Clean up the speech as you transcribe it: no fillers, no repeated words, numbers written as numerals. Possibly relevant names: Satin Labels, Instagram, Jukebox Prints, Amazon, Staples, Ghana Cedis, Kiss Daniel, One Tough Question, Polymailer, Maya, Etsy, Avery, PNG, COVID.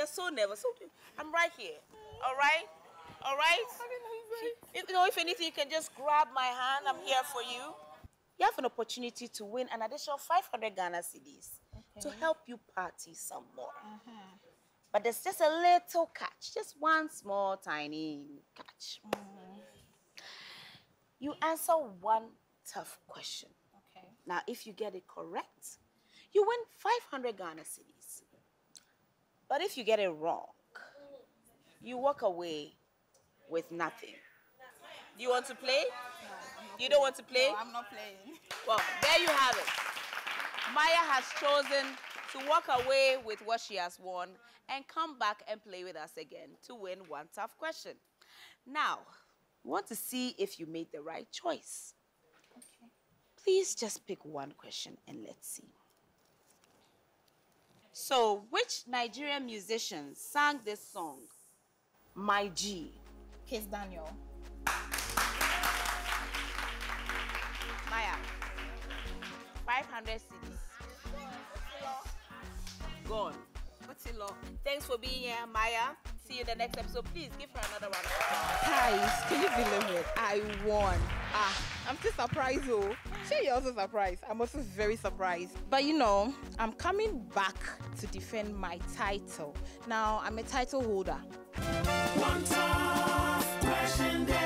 You're so nervous. I'm right here. All right? All right? You know, if anything, you can just grab my hand. I'm here for you. You have an opportunity to win an additional 500 Ghana Cedis to help you party some more. But there's just a little catch, just one small tiny catch. You answer one tough question. Okay. Now, if you get it correct, you win 500 Ghana Cedis. But if you get it wrong, you walk away with nothing. Do you want to play? No, you don't want to play? No, I'm not playing. Well, there you have it. Maya has chosen to walk away with what she has won and come back and play with us again to win one tough question. Now, we want to see if you made the right choice. Okay. Please just pick one question and let's see. So, which Nigerian musician sang this song, My G? Kiss Daniel. Maya, 500 Cedis. Gone. Thanks for being here, Maya. See you in the next episode. Please give her another one. Guys, can you believe it? I won. Ah, I'm still surprised though. Sure, you're also surprised. I'm also very surprised. But you know, I'm coming back to defend my title. Now, I'm a title holder. One tough question.